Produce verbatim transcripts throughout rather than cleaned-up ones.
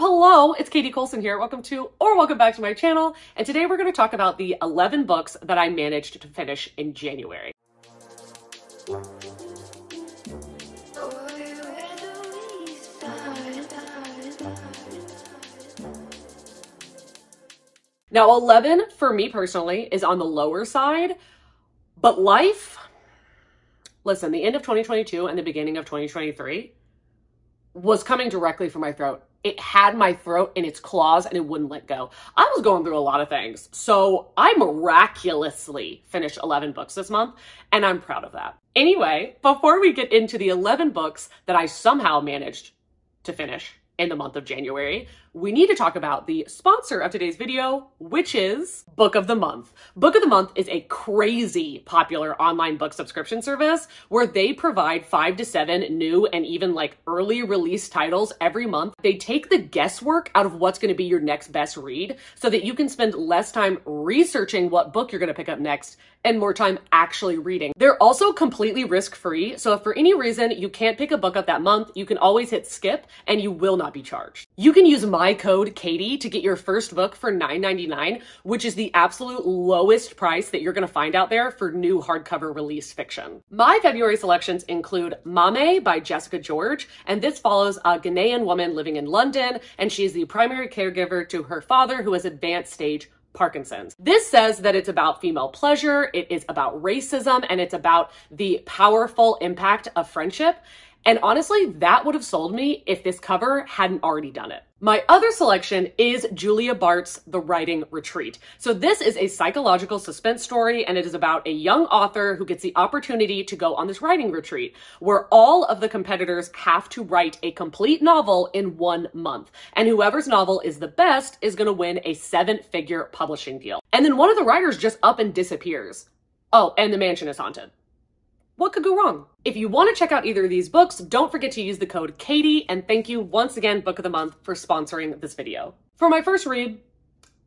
up? Hello, it's Katie Colson here. Welcome to or welcome back to my channel. And today we're going to talk about the eleven books that I managed to finish in January. Now, eleven for me personally is on the lower side, but life, listen, the end of twenty twenty-two and the beginning of twenty twenty-three was coming directly from my throat. It had my throat in its claws and it wouldn't let go. I was going through a lot of things. So I miraculously finished eleven books this month and I'm proud of that. Anyway, before we get into the eleven books that I somehow managed to finish in the month of January, we need to talk about the sponsor of today's video, which is Book of the Month. Book of the Month is a crazy popular online book subscription service where they provide five to seven new and even like early release titles every month. They take the guesswork out of what's going to be your next best read so that you can spend less time researching what book you're going to pick up next and more time actually reading. They're also completely risk-free, so if for any reason you can't pick a book up that month, you can always hit skip and you will not be charged. You can use my code Katie to get your first book for nine ninety-nine, which is the absolute lowest price that you're gonna find out there for new hardcover release fiction. My February selections include Mame by Jessica George, and this follows a Ghanaian woman living in London, and she is the primary caregiver to her father who has advanced stage Parkinson's. This says that it's about female pleasure, it is about racism, and it's about the powerful impact of friendship. And honestly, that would have sold me if this cover hadn't already done it. My other selection is Julia Bartz, The Writing Retreat. So this is a psychological suspense story, and it is about a young author who gets the opportunity to go on this writing retreat where all of the competitors have to write a complete novel in one month. And whoever's novel is the best is gonna win a seven-figure publishing deal. And then one of the writers just up and disappears. Oh, and the mansion is haunted. What could go wrong? If you want to check out either of these books, don't forget to use the code Katie, and thank you once again, Book of the Month, for sponsoring this video. For my first read,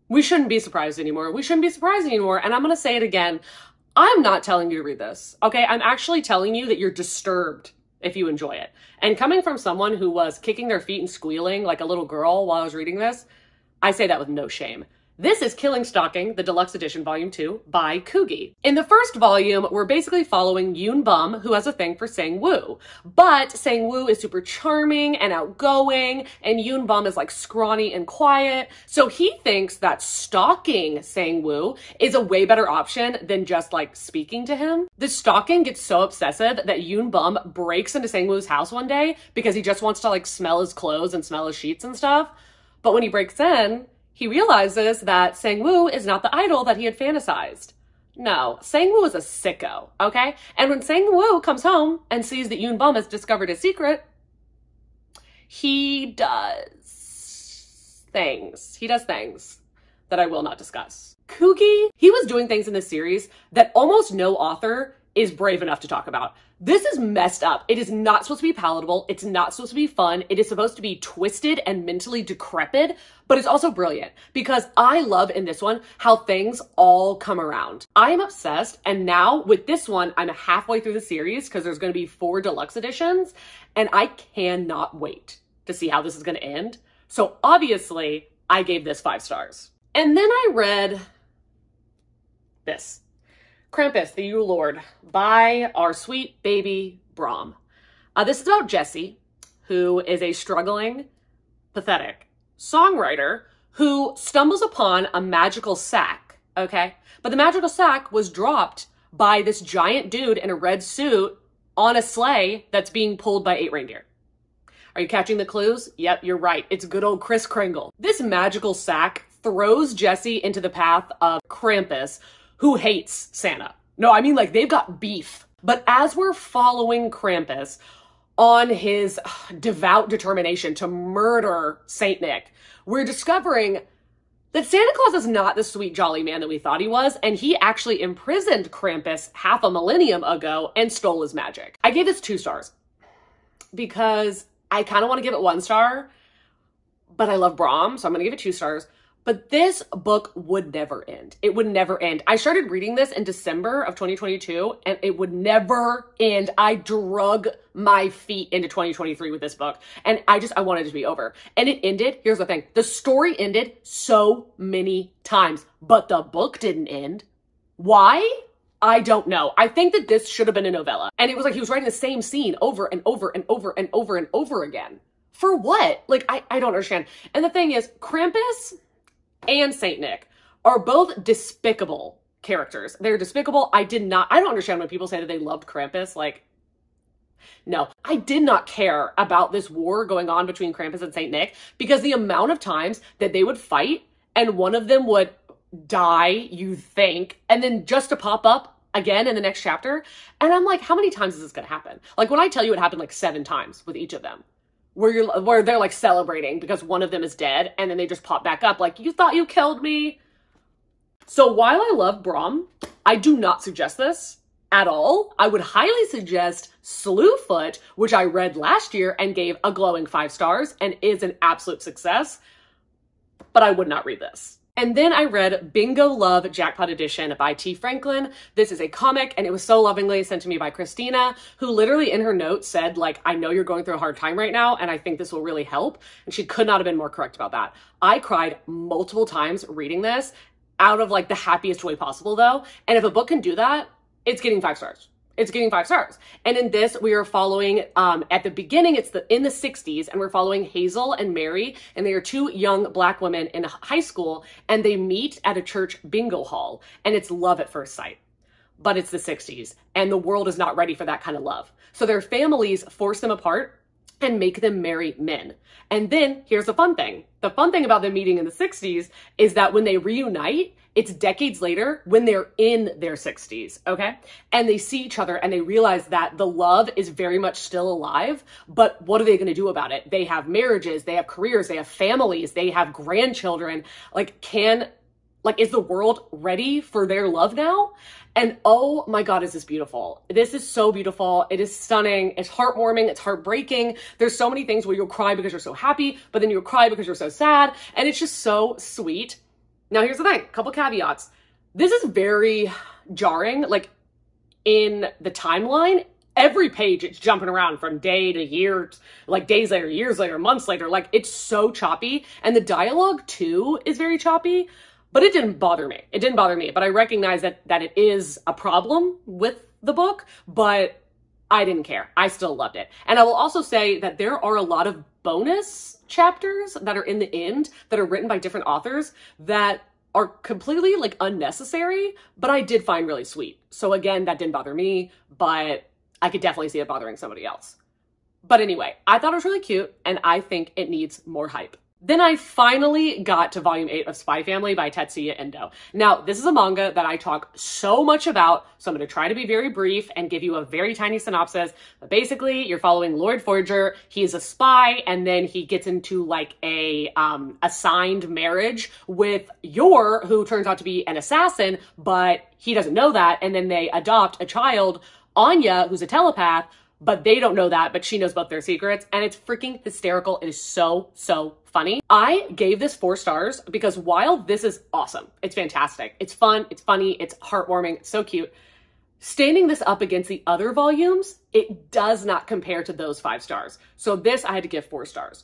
we shouldn't be surprised anymore. We shouldn't be surprised anymore, and I'm going to say it again. I'm not telling you to read this, okay? I'm actually telling you that you're disturbed if you enjoy it. And coming from someone who was kicking their feet and squealing like a little girl while I was reading this, I say that with no shame. This is Killing Stalking, the Deluxe Edition Volume two by Koogie. In the first volume, we're basically following Yoon Bum, who has a thing for Sangwoo. But Sangwoo is super charming and outgoing, and Yoon Bum is like scrawny and quiet. So he thinks that stalking Sangwoo is a way better option than just like speaking to him. The stalking gets so obsessive that Yoon Bum breaks into Sangwoo's house one day because he just wants to like smell his clothes and smell his sheets and stuff. But when he breaks in, he realizes that Sangwoo is not the idol that he had fantasized. No, Sangwoo is a sicko, okay? And when Sangwoo comes home and sees that Yoon Bum has discovered his secret, he does things. He does things that I will not discuss. Koogie, he was doing things in this series that almost no author is brave enough to talk about. This is messed up. It is not supposed to be palatable. It's not supposed to be fun. It is supposed to be twisted and mentally decrepit, but it's also brilliant because I love in this one how things all come around. I am obsessed, and now with this one, I'm halfway through the series because there's going to be four deluxe editions, and I cannot wait to see how this is going to end. So obviously, I gave this five stars. And then I read this. Krampus the Yule Lord by our sweet baby Brom. Uh, this is about Jessie, who is a struggling, pathetic songwriter who stumbles upon a magical sack, okay? But the magical sack was dropped by this giant dude in a red suit on a sleigh that's being pulled by eight reindeer. Are you catching the clues? Yep, you're right. It's good old Kris Kringle. This magical sack throws Jessie into the path of Krampus, who hates Santa. No, I mean like they've got beef. But as we're following Krampus on his ugh, devout determination to murder Saint Nick, we're discovering that Santa Claus is not the sweet jolly man that we thought he was, and he actually imprisoned Krampus half a millennium ago and stole his magic. I gave this two stars because I kind of want to give it one star, but I love Brom, so I'm gonna give it two stars. But this book would never end. It would never end. I started reading this in December of twenty twenty-two, and it would never end. I drug my feet into twenty twenty-three with this book, and I just, I wanted it to be over. And it ended. Here's the thing. The story ended so many times, but the book didn't end. Why? I don't know. I think that this should have been a novella. And it was like he was writing the same scene over and over and over and over and over again. For what? Like, I, I don't understand. And the thing is, Krampus and Saint Nick are both despicable characters. They're despicable. I did not, I don't understand when people say that they loved Krampus. Like, no, I did not care about this war going on between Krampus and Saint Nick, because the amount of times that they would fight and one of them would die, you think, and then just to pop up again in the next chapter. And I'm like, how many times is this going to happen? Like, when I tell you it happened like seven times with each of them, where you're, where they're like celebrating because one of them is dead, and then they just pop back up like, you thought you killed me. So while I love Brom, I do not suggest this at all. I would highly suggest Slewfoot, which I read last year and gave a glowing five stars and is an absolute success, but I would not read this. And then I read Bingo Love Jackpot Edition by T. Franklin. This is a comic, and it was so lovingly sent to me by Christina, who literally in her notes said, like, I know you're going through a hard time right now, and I think this will really help. And she could not have been more correct about that. I cried multiple times reading this, out of like the happiest way possible though. And if a book can do that, it's getting five stars. It's getting five stars. And in this, we are following, um, at the beginning, it's the in the sixties, and we're following Hazel and Mary, and they are two young Black women in high school, and they meet at a church bingo hall, and it's love at first sight. But it's the sixties, and the world is not ready for that kind of love. So their families force them apart and make them marry men. And then here's the fun thing. The fun thing about them meeting in the sixties is that when they reunite, it's decades later when they're in their sixties, okay? And they see each other and they realize that the love is very much still alive, but what are they gonna do about it? They have marriages, they have careers, they have families, they have grandchildren. Like, can, like, is the world ready for their love now? And oh my God, is this beautiful. This is so beautiful. It is stunning. It's heartwarming. It's heartbreaking. There's so many things where you'll cry because you're so happy, but then you'll cry because you're so sad. And it's just so sweet. Now, here's the thing, a couple caveats. This is very jarring. Like, in the timeline, every page it's jumping around from day to year, like days later, years later, months later. Like, it's so choppy. And the dialogue too is very choppy, but it didn't bother me. It didn't bother me, but I recognize that, that it is a problem with the book, but I didn't care. I still loved it. And I will also say that there are a lot of bonus chapters that are in the end that are written by different authors that are completely like unnecessary, but I did find really sweet. So again, that didn't bother me, but I could definitely see it bothering somebody else. But anyway, I thought it was really cute, and I think it needs more hype. Then I finally got to volume eight of Spy Family by Tetsuya Endo. Now, this is a manga that I talk so much about, so I'm gonna try to be very brief and give you a very tiny synopsis. But basically, you're following Lord Forger. He's a spy, and then he gets into like a um, assigned marriage with Yor, who turns out to be an assassin, but he doesn't know that. And then they adopt a child, Anya, who's a telepath, but they don't know that, but she knows both their secrets, and it's freaking hysterical. It is so, so funny. I gave this four stars because while this is awesome, it's fantastic, it's fun, it's funny, it's heartwarming, it's so cute, standing this up against the other volumes, it does not compare to those five stars. So this, I had to give four stars.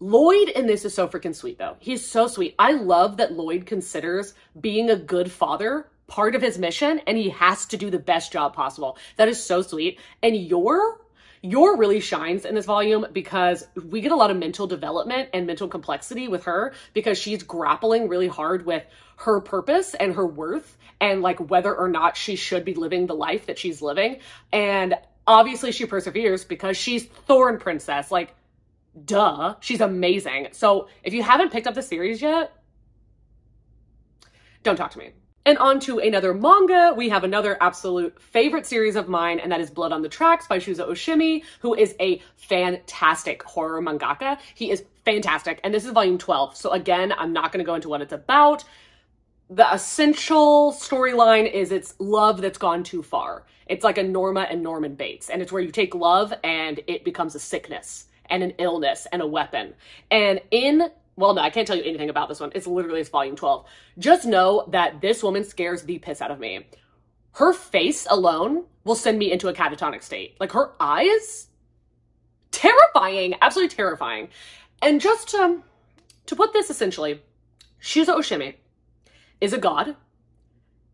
Lloyd in this is so freaking sweet though. He's so sweet. I love that Lloyd considers being a good father part of his mission, and he has to do the best job possible. That is so sweet. And Yor, Yor really shines in this volume because we get a lot of mental development and mental complexity with her, because she's grappling really hard with her purpose and her worth and like whether or not she should be living the life that she's living. And obviously she perseveres because she's Thorn Princess. Like, duh, she's amazing. So if you haven't picked up the series yet, don't talk to me. And on to another manga, we have another absolute favorite series of mine, and that is Blood on the Tracks by Shuzo Oshimi, who is a fantastic horror mangaka. He is fantastic, and this is volume twelve, so again, I'm not going to go into what it's about. The essential storyline is it's love that's gone too far. It's like a Norma and Norman Bates, and it's where you take love and it becomes a sickness and an illness and a weapon. And in well, no, I can't tell you anything about this one. It's literally it's volume twelve. Just know that this woman scares the piss out of me. Her face alone will send me into a catatonic state. Like, her eyes? Terrifying. Absolutely terrifying. And just to, to put this essentially, Shuzo Oshimi is a god,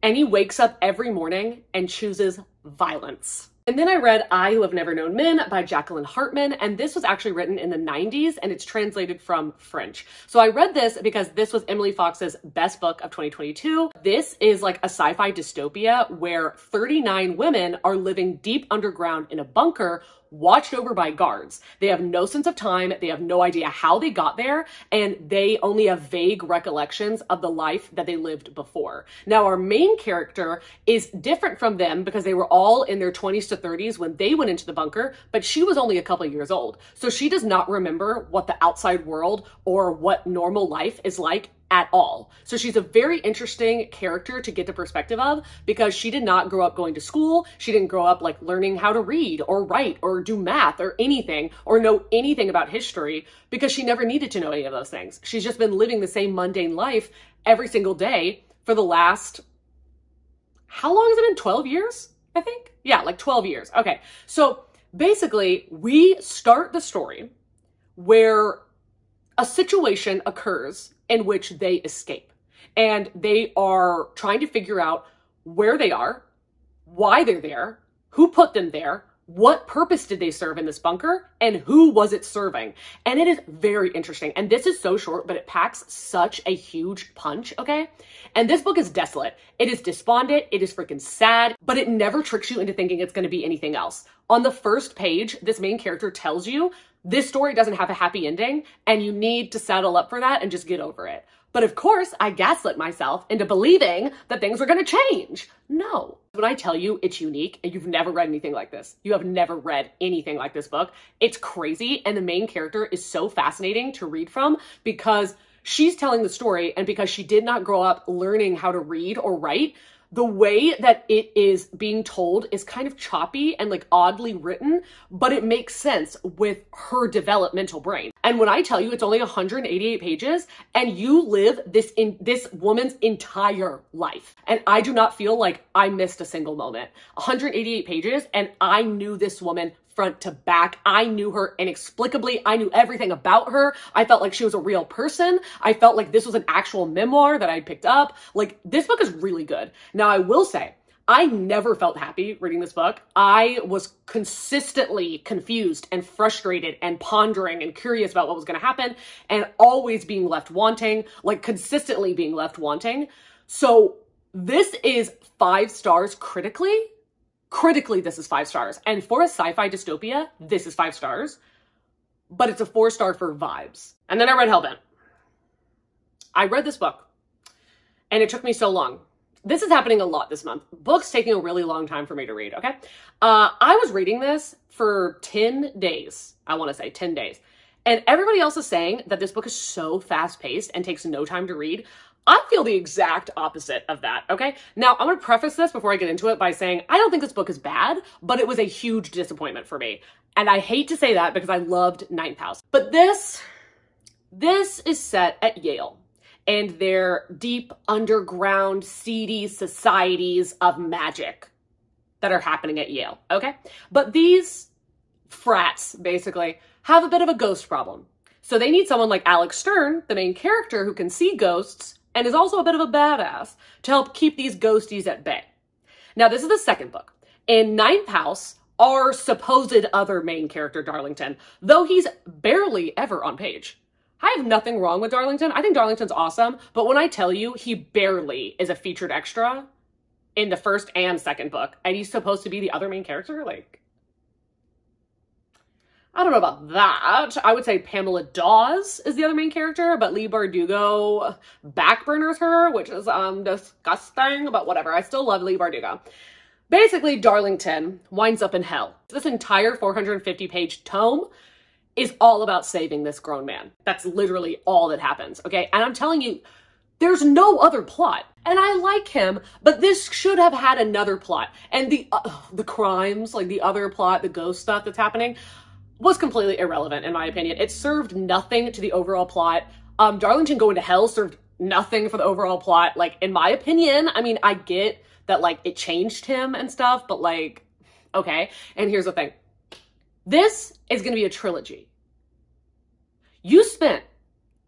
and he wakes up every morning and chooses violence. And then I read I Who Have Never Known Men by Jacqueline Hartman, and this was actually written in the nineties, and it's translated from French. So I read this because this was Emily Fox's best book of twenty twenty-two. This is like a sci-fi dystopia where thirty-nine women are living deep underground in a bunker, watched over by guards. They have no sense of time, they have no idea how they got there, and they only have vague recollections of the life that they lived before. Now, our main character is different from them because they were all in their twenties to thirties when they went into the bunker, but she was only a couple of years old. So she does not remember what the outside world or what normal life is like at all. So she's a very interesting character to get the perspective of because she did not grow up going to school. She didn't grow up like learning how to read or write or do math or anything or know anything about history because she never needed to know any of those things. She's just been living the same mundane life every single day for the last, how long has it been? twelve years, I think? Yeah, like twelve years. Okay. So basically we start the story where a situation occurs in which they escape and they are trying to figure out where they are, why they're there, who put them there, what purpose did they serve in this bunker, and who was it serving? And it is very interesting. And this is so short, but it packs such a huge punch, okay? And this book is desolate. It is despondent. It is freaking sad, but it never tricks you into thinking it's going to be anything else. On the first page, this main character tells you this story doesn't have a happy ending and you need to saddle up for that and just get over it. But of course, I gaslit myself into believing that things were going to change. No. When I tell you it's unique and you've never read anything like this, you have never read anything like this book. It's crazy. And the main character is so fascinating to read from because she's telling the story and because she did not grow up learning how to read or write, the way that it is being told is kind of choppy and like oddly written, but it makes sense with her developmental brain. And when I tell you it's only one hundred eighty-eight pages and you live this in this woman's entire life, and I do not feel like I missed a single moment. one hundred eighty-eight pages and I knew this woman front to back. I knew her inexplicably. I knew everything about her. I felt like she was a real person. I felt like this was an actual memoir that I picked up. Like, this book is really good. Now, I will say, I never felt happy reading this book. I was consistently confused and frustrated and pondering and curious about what was going to happen and always being left wanting, like consistently being left wanting. So this is five stars critically. Critically, this is five stars. And for a sci-fi dystopia, this is five stars. But it's a four star for vibes. And then I read Hellbent. I read this book. And it took me so long. This is happening a lot this month. Books taking a really long time for me to read, okay? Uh, I was reading this for ten days. I want to say ten days. And everybody else is saying that this book is so fast-paced and takes no time to read. I feel the exact opposite of that, okay? Now, I'm going to preface this before I get into it by saying I don't think this book is bad, but it was a huge disappointment for me. And I hate to say that because I loved Ninth House. But this, this is set at Yale and their deep underground seedy societies of magic that are happening at Yale, okay? But these frats, basically, have a bit of a ghost problem. So they need someone like Alex Stern, the main character who can see ghosts and is also a bit of a badass, to help keep these ghosties at bay. Now, this is the second book. In Ninth House, our supposed other main character, Darlington, though he's barely ever on page. I have nothing wrong with Darlington. I think Darlington's awesome, but when I tell you he barely is a featured extra in the first and second book, and he's supposed to be the other main character, like, I don't know about that. I would say Pamela Dawes is the other main character, but Leigh Bardugo backburners her, which is um disgusting, but whatever. I still love Leigh Bardugo. Basically, Darlington winds up in hell. This entire four hundred fifty page tome is all about saving this grown man. That's literally all that happens, okay? And I'm telling you, there's no other plot. And I like him, but this should have had another plot. And the uh, the crimes, like the other plot, the ghost stuff that's happening, was completely irrelevant in my opinion. It served nothing to the overall plot. Um, Darlington Going to Hell served nothing for the overall plot, like, in my opinion. I mean, I get that, like, it changed him and stuff, but, like, okay. And here's the thing. This is going to be a trilogy. You spent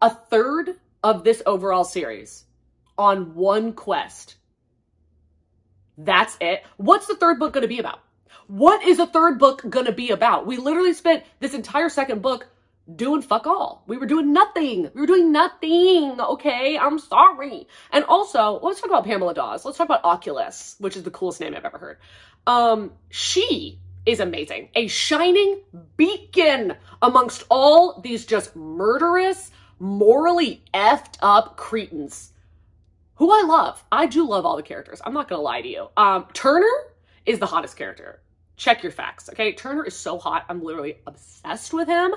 a third of this overall series on one quest. That's it. What's the third book going to be about? What is the third book going to be about? We literally spent this entire second book doing fuck all. We were doing nothing. We were doing nothing. Okay, I'm sorry. And also, let's talk about Pamela Dawes. Let's talk about Oculus, which is the coolest name I've ever heard. Um, she... is amazing. A shining beacon amongst all these just murderous, morally effed up cretins who I love. I do love all the characters. I'm not going to lie to you. Um, Turner is the hottest character. Check your facts. Okay. Turner is so hot. I'm literally obsessed with him.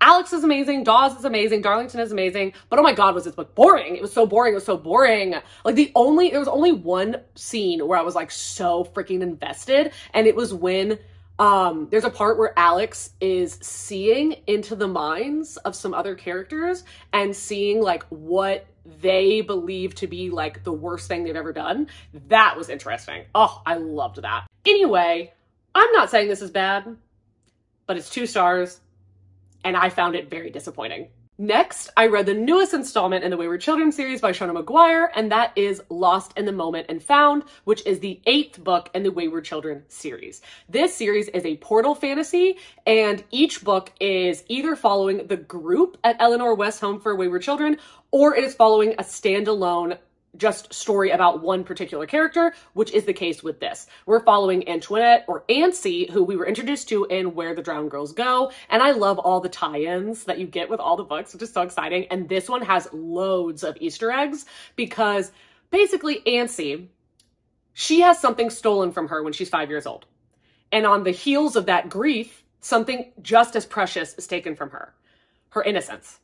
Alex is amazing. Dawes is amazing. Darlington is amazing. But oh my God, was this book boring. It was so boring. It was so boring. Like the only, there was only one scene where I was like so freaking invested. And it was when Um, there's a part where Alex is seeing into the minds of some other characters and seeing like what they believe to be like the worst thing they've ever done. That was interesting. Oh, I loved that. Anyway, I'm not saying this is bad, but it's two stars and I found it very disappointing. Next, I read the newest installment in the Wayward Children series by Seanan McGuire, and that is Lost in the Moment and Found, which is the eighth book in the Wayward Children series. This series is a portal fantasy, and each book is either following the group at Eleanor West's home for Wayward Children, or it is following a standalone just story about one particular character, which is the case with this. We're following Antoinette, or Ancie, who we were introduced to in Where the Drowned Girls Go, and I love all the tie-ins that you get with all the books, which is so exciting, and this one has loads of Easter eggs, because basically Ancie, she has something stolen from her when she's five years old, and on the heels of that grief, something just as precious is taken from her, her innocence,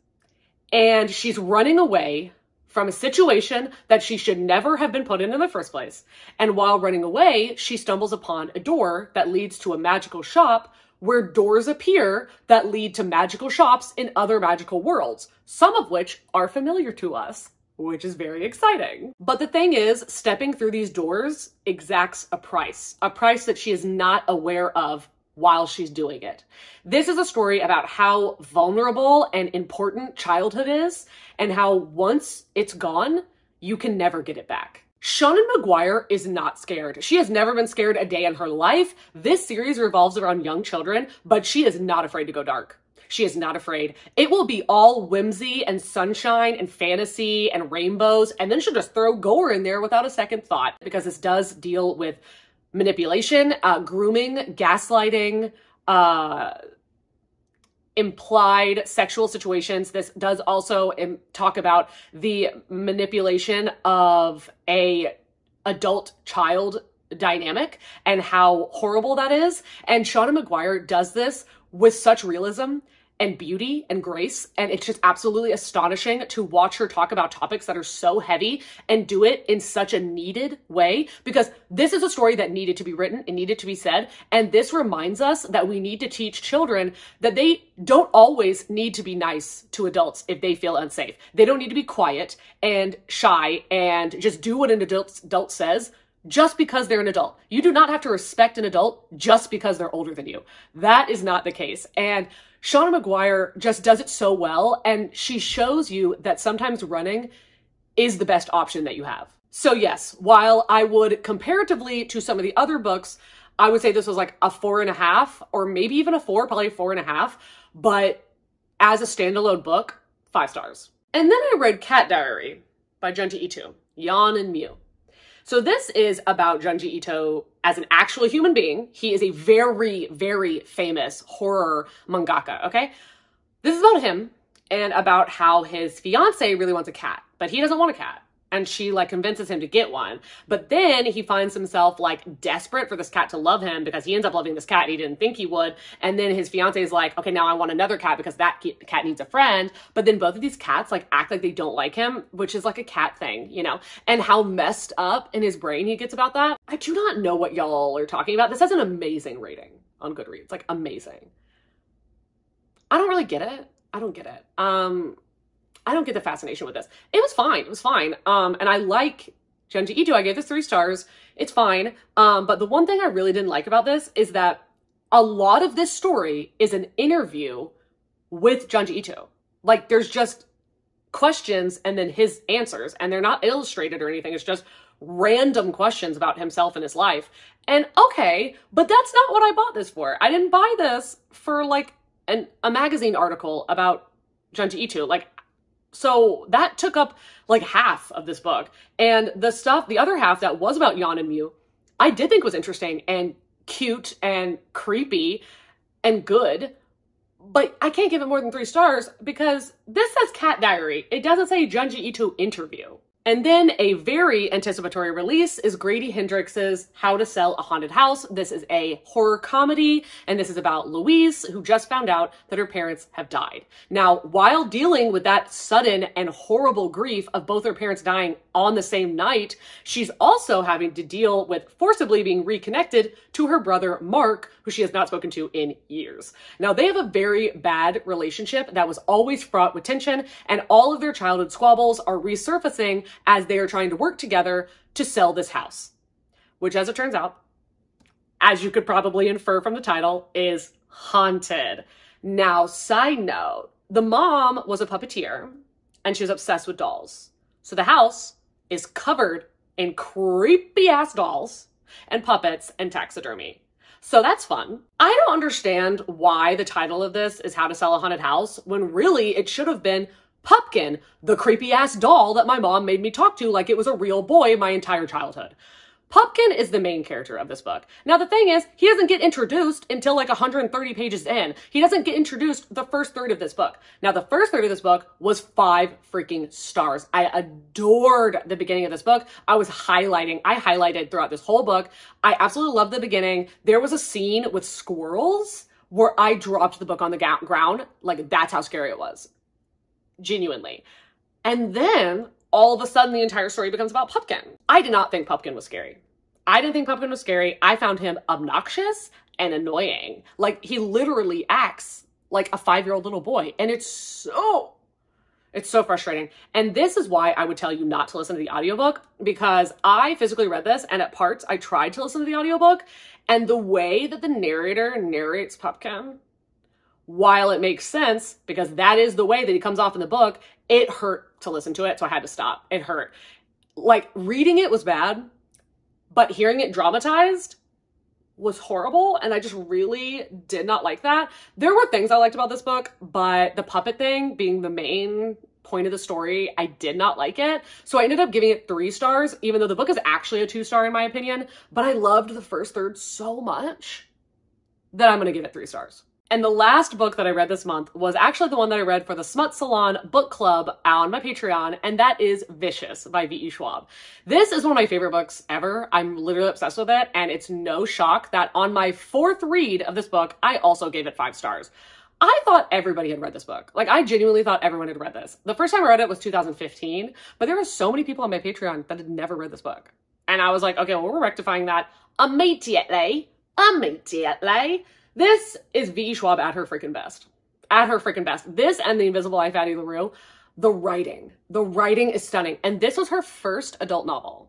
and she's running away from a situation that she should never have been put in in the first place. And while running away, she stumbles upon a door that leads to a magical shop where doors appear that lead to magical shops in other magical worlds, some of which are familiar to us, which is very exciting. But the thing is, stepping through these doors exacts a price, a price that she is not aware of while she's doing it. This is a story about how vulnerable and important childhood is and how once it's gone, you can never get it back. Seanan McGuire is not scared. She has never been scared a day in her life. This series revolves around young children, but she is not afraid to go dark. She is not afraid. It will be all whimsy and sunshine and fantasy and rainbows, and then she'll just throw gore in there without a second thought, because this does deal with manipulation, uh, grooming, gaslighting, uh, implied sexual situations. This does also im- talk about the manipulation of a adult child dynamic and how horrible that is. And Seanan McGuire does this with such realism and beauty and grace, and it's just absolutely astonishing to watch her talk about topics that are so heavy and do it in such a needed way, because this is a story that needed to be written, it needed to be said, and this reminds us that we need to teach children that they don't always need to be nice to adults if they feel unsafe. They don't need to be quiet and shy and just do what an adult, adult says just because they're an adult. You do not have to respect an adult just because they're older than you. That is not the case. And Seanan McGuire just does it so well, and she shows you that sometimes running is the best option that you have. So yes, while I would, comparatively to some of the other books, I would say this was like a four and a half, or maybe even a four, probably four and a half, but as a standalone book, five stars. And then I read Cat Diary by Junji Ito, Yon and Mew. So this is about Junji Ito as an actual human being. He is a very, very famous horror mangaka, okay? This is about him and about how his fiance really wants a cat, but he doesn't want a cat. And she like convinces him to get one. But then he finds himself like desperate for this cat to love him, because he ends up loving this cat he didn't think he would. And then his fiance is like, okay, now I want another cat because that cat needs a friend. But then both of these cats like act like they don't like him, which is like a cat thing, you know, and how messed up in his brain he gets about that. I do not know what y'all are talking about. This has an amazing rating on Goodreads, like amazing. I don't really get it. I don't get it. Um, I don't get the fascination with this. It was fine. It was fine. Um, and I like Junji Ito. I gave this three stars. It's fine. Um, but the one thing I really didn't like about this is that a lot of this story is an interview with Junji Ito. Like, there's just questions and then his answers, and they're not illustrated or anything. It's just random questions about himself and his life. And okay, but that's not what I bought this for. I didn't buy this for like an, a magazine article about Junji Ito. Like, so that took up like half of this book. And the stuff, the other half that was about Yon and Mew, I did think was interesting and cute and creepy and good. But I can't give it more than three stars because this says Cat Diary. It doesn't say Junji Ito interview. And then a very anticipatory release is Grady Hendrix's How to Sell a Haunted House. This is a horror comedy, and this is about Louise, who just found out that her parents have died. Now, while dealing with that sudden and horrible grief of both her parents dying on the same night, she's also having to deal with forcibly being reconnected to her brother, Mark, who she has not spoken to in years. Now, they have a very bad relationship that was always fraught with tension, and all of their childhood squabbles are resurfacing as they are trying to work together to sell this house, which, as it turns out, as you could probably infer from the title, is haunted. Now, side note, the mom was a puppeteer and she was obsessed with dolls. So the house is covered in creepy ass dolls and puppets and taxidermy. So that's fun. I don't understand why the title of this is How to Sell a Haunted House when really it should have been Pupkin, the creepy ass doll that my mom made me talk to like it was a real boy my entire childhood. Pupkin is the main character of this book. Now the thing is, he doesn't get introduced until like one hundred thirty pages in. He doesn't get introduced the first third of this book. Now the first third of this book was five freaking stars. I adored the beginning of this book. I was highlighting. I highlighted throughout this whole book. I absolutely loved the beginning. There was a scene with squirrels where I dropped the book on the ground. Like, that's how scary it was. Genuinely. And then all of a sudden the entire story becomes about Pupkin. I did not think Pupkin was scary. I didn't think Pupkin was scary. I found him obnoxious and annoying. Like, he literally acts like a five-year-old little boy. And it's so, it's so frustrating. And this is why I would tell you not to listen to the audiobook, because I physically read this, and at parts I tried to listen to the audiobook, and the way that the narrator narrates Pupkin, while it makes sense, because that is the way that he comes off in the book, it hurt to listen to it, so I had to stop. It hurt. Like, reading it was bad, but hearing it dramatized was horrible, and I just really did not like that. There were things I liked about this book, but the puppet thing being the main point of the story, I did not like it. So I ended up giving it three stars, even though the book is actually a two star in my opinion, but I loved the first third so much that I'm gonna give it three stars. And the last book that I read this month was actually the one that I read for the Smut Salon Book Club on my Patreon, and that is Vicious by V E Schwab. This is one of my favorite books ever. I'm literally obsessed with it, and it's no shock that on my fourth read of this book, I also gave it five stars. I thought everybody had read this book. Like, I genuinely thought everyone had read this. The first time I read it was two thousand fifteen, but there were so many people on my Patreon that had never read this book. And I was like, okay, well, we're rectifying that immediately, immediately. This is V E Schwab at her freaking best. At her freaking best. This and The Invisible Life, Addie LaRue. The writing. The writing is stunning. And this was her first adult novel.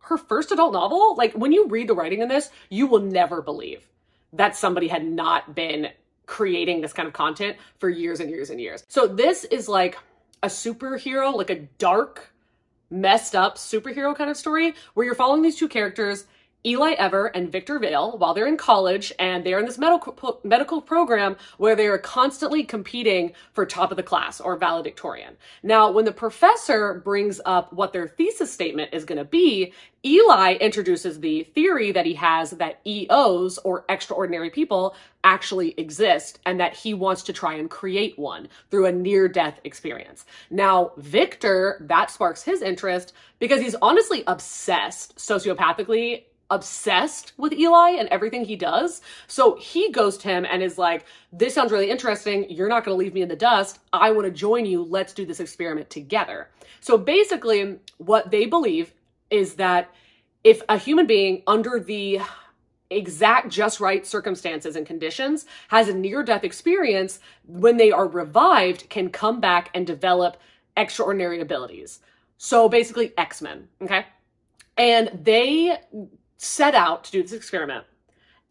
Her first adult novel? Like, when you read the writing in this, you will never believe that somebody had not been creating this kind of content for years and years and years. So this is like a superhero, like a dark, messed up superhero kind of story where you're following these two characters, Eli Ever and Victor Vale, while they're in college, and they're in this medical medical program where they are constantly competing for top of the class or valedictorian. Now, when the professor brings up what their thesis statement is going to be, Eli introduces the theory that he has that E Os, or extraordinary people, actually exist, and that he wants to try and create one through a near-death experience. Now, Victor, that sparks his interest because he's honestly obsessed, sociopathically obsessed with Eli and everything he does. So he goes to him and is like, this sounds really interesting. You're not going to leave me in the dust. I want to join you. Let's do this experiment together. So basically what they believe is that if a human being under the exact just right circumstances and conditions, has a near-death experience, when they are revived, can come back and develop extraordinary abilities. So basically X-Men, okay? And they set out to do this experiment,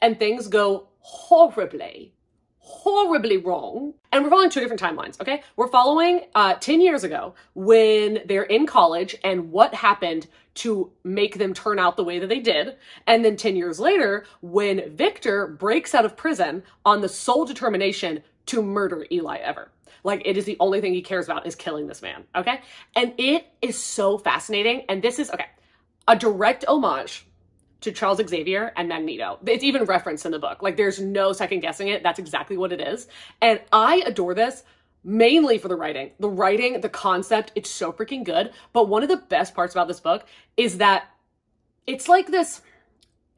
and things go horribly, horribly wrong. And we're following two different timelines, okay? We're following uh, ten years ago when they're in college and what happened to make them turn out the way that they did. And then ten years later, when Victor breaks out of prison on the sole determination to murder Eli Ever. Like, it is the only thing he cares about is killing this man, okay? And it is so fascinating. And this is, okay, a direct homage to Charles Xavier and Magneto. It's even referenced in the book. Like, there's no second guessing it. That's exactly what it is. And I adore this mainly for the writing. The writing, the concept, it's so freaking good. But one of the best parts about this book is that it's like this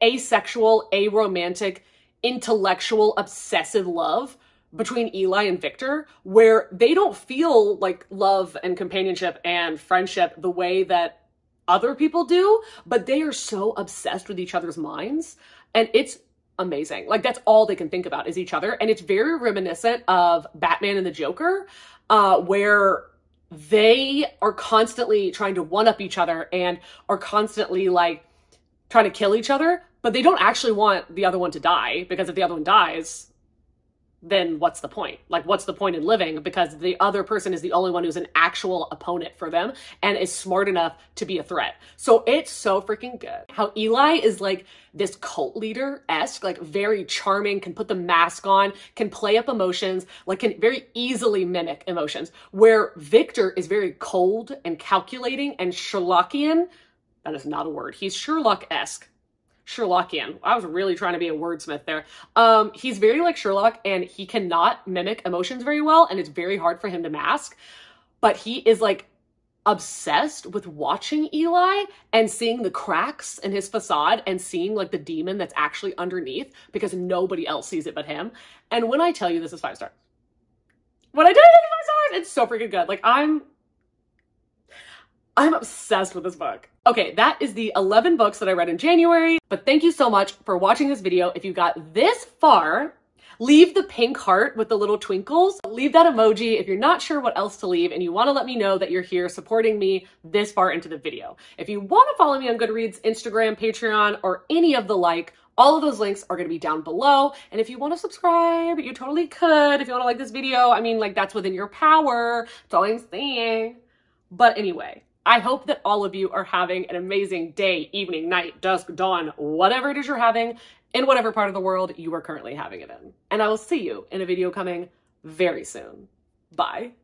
asexual, aromantic, intellectual, obsessive love between Eli and Victor, where they don't feel like love and companionship and friendship the way that other people do, but they are so obsessed with each other's minds, and it's amazing. Like, that's all they can think about is each other. And it's very reminiscent of Batman and the Joker, uh, where they are constantly trying to one-up each other and are constantly like trying to kill each other, but they don't actually want the other one to die, because if the other one dies, then what's the point? Like, what's the point in living? Because the other person is the only one who's an actual opponent for them and is smart enough to be a threat. So it's so freaking good. How Eli is like this cult leader-esque, like very charming, can put the mask on, can play up emotions, like can very easily mimic emotions, where Victor is very cold and calculating and Sherlockian. That is not a word. He's Sherlock-esque. Sherlockian. I was really trying to be a wordsmith there. Um, he's very like Sherlock, and he cannot mimic emotions very well, and it's very hard for him to mask. But he is like obsessed with watching Eli and seeing the cracks in his facade and seeing like the demon that's actually underneath, because nobody else sees it but him. And when I tell you this is five stars, when I tell you this is five stars, it's so freaking good. Like, I'm I'm obsessed with this book. Okay, that is the eleven books that I read in January, but thank you so much for watching this video. If you got this far, leave the pink heart with the little twinkles. Leave that emoji if you're not sure what else to leave and you want to let me know that you're here supporting me this far into the video. If you want to follow me on Goodreads, Instagram, Patreon, or any of the like, all of those links are going to be down below. And if you want to subscribe, you totally could. If you want to like this video, I mean, like, that's within your power. That's all I'm saying. But anyway, I hope that all of you are having an amazing day, evening, night, dusk, dawn, whatever it is you're having in whatever part of the world you are currently having it in. And I will see you in a video coming very soon. Bye.